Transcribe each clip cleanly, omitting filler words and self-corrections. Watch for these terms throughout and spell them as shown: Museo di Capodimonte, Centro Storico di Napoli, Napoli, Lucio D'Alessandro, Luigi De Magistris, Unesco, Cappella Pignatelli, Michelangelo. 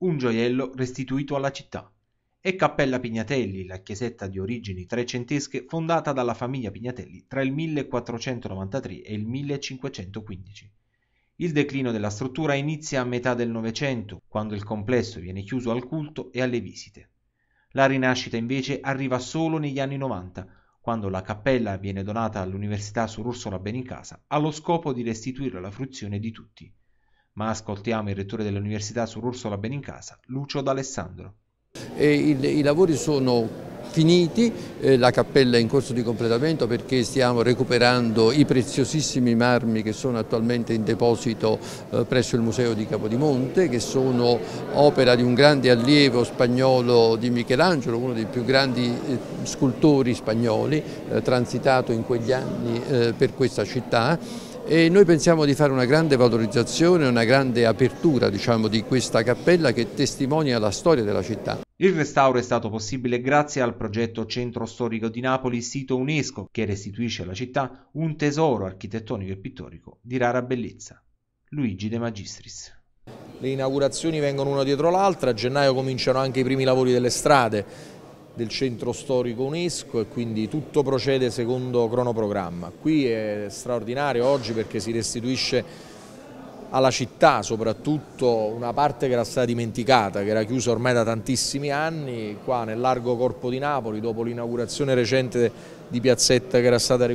un gioiello restituito alla città, e Cappella Pignatelli, la chiesetta di origini trecentesche fondata dalla famiglia Pignatelli tra il 1493 e il 1515. Il declino della struttura inizia a metà del Novecento, quando il complesso viene chiuso al culto e alle visite. La rinascita invece arriva solo negli anni 90, quando la cappella viene donata all'Università Sor Ursula Benincasa allo scopo di restituire alla fruizione di tutti. Ma ascoltiamo il rettore dell'Università Sor Ursula Benincasa, Lucio D'Alessandro. I lavori sono finiti, la cappella è in corso di completamento perché stiamo recuperando i preziosissimi marmi che sono attualmente in deposito presso il Museo di Capodimonte, che sono opera di un grande allievo spagnolo di Michelangelo, uno dei più grandi scultori spagnoli, transitato in quegli anni per questa città. E noi pensiamo di fare una grande valorizzazione, una grande apertura, di questa cappella che testimonia la storia della città. Il restauro è stato possibile grazie al progetto Centro Storico di Napoli, sito Unesco, che restituisce alla città un tesoro architettonico e pittorico di rara bellezza. Luigi De Magistris. Le inaugurazioni vengono una dietro l'altra, a gennaio cominciano anche i primi lavori delle strade del centro storico Unesco e quindi tutto procede secondo cronoprogramma. Qui è straordinario oggi perché si restituisce alla città soprattutto una parte che era stata dimenticata, che era chiusa ormai da tantissimi anni, qua nel largo corpo di Napoli, dopo l'inaugurazione recente di la piazzetta che era stata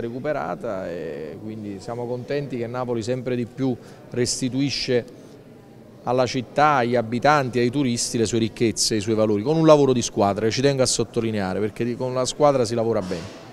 recuperata, e quindi siamo contenti che Napoli sempre di più restituisce alla città, agli abitanti, ai turisti le sue ricchezze, i suoi valori, con un lavoro di squadra, che ci tengo a sottolineare, perché con la squadra si lavora bene.